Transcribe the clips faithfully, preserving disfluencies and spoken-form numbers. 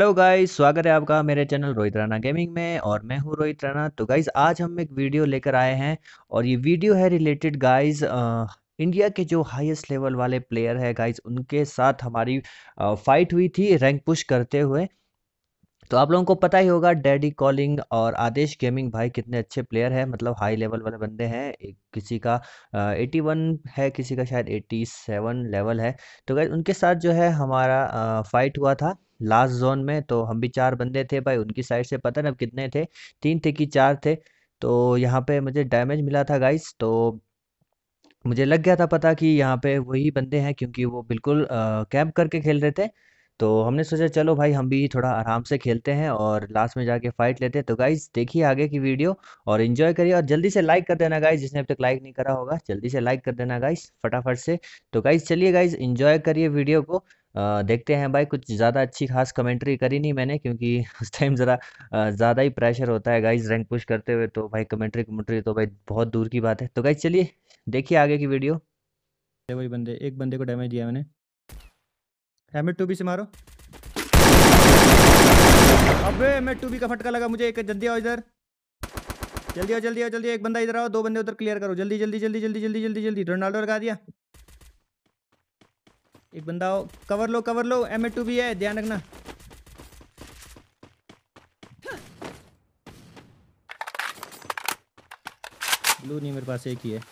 Hello guys, स्वागत है आपका मेरे चैनल रोहित राना गेमिंग में और मैं हूं रोहित राना। तो गाइस आज हम एक वीडियो लेकर आए हैं और ये वीडियो है रिलेटेड गाइस इंडिया के जो हाईएस्ट लेवल वाले प्लेयर है गाइस, उनके साथ हमारी फाइट हुई थी रैंक पुश करते हुए। तो आप लोगों को पता ही होगा डैडी कॉलिंग और आदेश गेमिंग भाई कितने अच्छे प्लेयर हैं, मतलब हाई लेवल वाले बंदे हैं। एक किसी का इक्यासी है, किसी का शायद सत्तासी लेवल है। तो गाइस उनके साथ जो है हमारा आ, फाइट हुआ था लास्ट जोन में। तो हम भी चार बंदे थे भाई उनकी साइड से, पता नहीं अब कितने थे, तीन थे कि चार थे। तो यहाँ पे मुझे डैमेज मिला था गाइस, तो मुझे लग गया था पता कि यहाँ पे वही बंदे हैं क्योंकि वो बिल्कुल कैंप करके खेल रहे थे। तो हमने सोचा चलो भाई हम भी थोड़ा आराम से खेलते हैं और लास्ट में जाके फाइट लेते हैं। तो गाइज देखिए आगे की वीडियो और एंजॉय करिए और जल्दी से लाइक कर देना गाइज, जिसने अब तक लाइक नहीं करा होगा जल्दी से लाइक कर देना गाइज फटाफट से। तो गाइज चलिए गाइज एंजॉय करिए वीडियो को। आ, देखते हैं भाई, कुछ ज़्यादा अच्छी खास कमेंट्री करी नहीं मैंने क्योंकि उस टाइम ज़रा ज़्यादा ही प्रेशर होता है गाइज रैंक पुश करते हुए, तो भाई कमेंट्री कमेंट्री तो भाई बहुत दूर की बात है। तो गाइज चलिए देखिए आगे की वीडियो। वही बंदे, एक बंदे को डैमेज दिया मैंने, हेमेट टू बी से मारो। अबे हेमेट टू बी का फटका लगा मुझे। एक जल्दी आओ इधर, जल्दी आओ जल्दी आओ जल्दी, एक बंदा इधर आओ, दो बंदे उधर क्लियर करो, जल्दी जल्दी जल्दी जल्दी जल्दी जल्दी जल्दी। रोनाल्डो लगा दिया, एक बंदा आओ, कवर लो कवर लो, हेमेट टू बी है ध्यान रखना। ब्लू नहीं मेरे पास, एक ही है।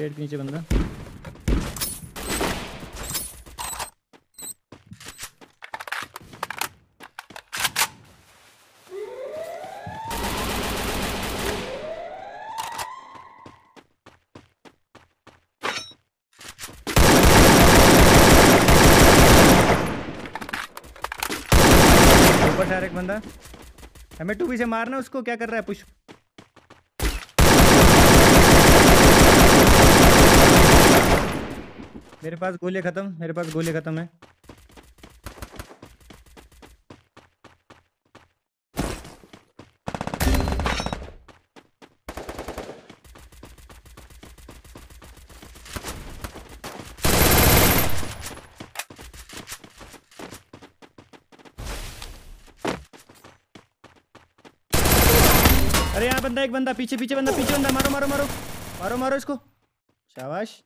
पेड़ के नीचे बंदा, ऊपर डायरेक्ट बंदा, हमें टू बी से मारना उसको, क्या कर रहा है पुश। मेरे पास गोले खत्म, मेरे पास गोले खत्म है। अरे यहाँ बंदा, एक बंदा पीछे पीछे बंदा पीछे बंदा, मारो मारो मारो मारो मारो इसको, शाबाश।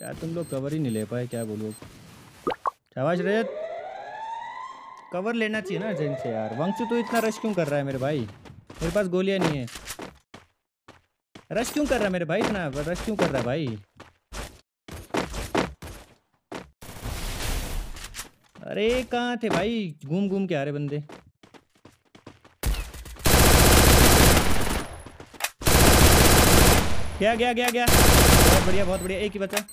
यार तुम लोग कवर ही नहीं ले पाए, क्या बोलो, शाबाश रजत। कवर लेना चाहिए ना अर्जेंट से यार। वंशु तो इतना रश क्यों कर रहा है मेरे भाई, मेरे पास गोलियां नहीं है, रश क्यों कर रहा है मेरे भाई, इतना रश क्यों कर रहा है भाई। अरे कहाँ थे भाई, घूम घूम के आ रहे बंदे। गया गया गया गया, बहुत बढ़िया बहुत बढ़िया, एक ही बचा।